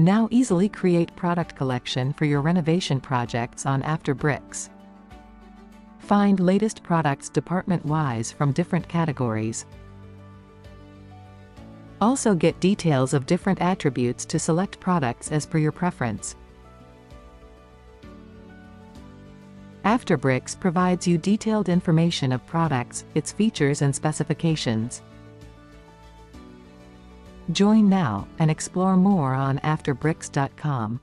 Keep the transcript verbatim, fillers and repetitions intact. Now easily create product collection for your renovation projects on afterbricks. Find latest products department-wise from different categories. Also get details of different attributes to select products as per your preference. afterbricks provides you detailed information of products, its features and specifications. Join now and explore more on afterbricks dot com.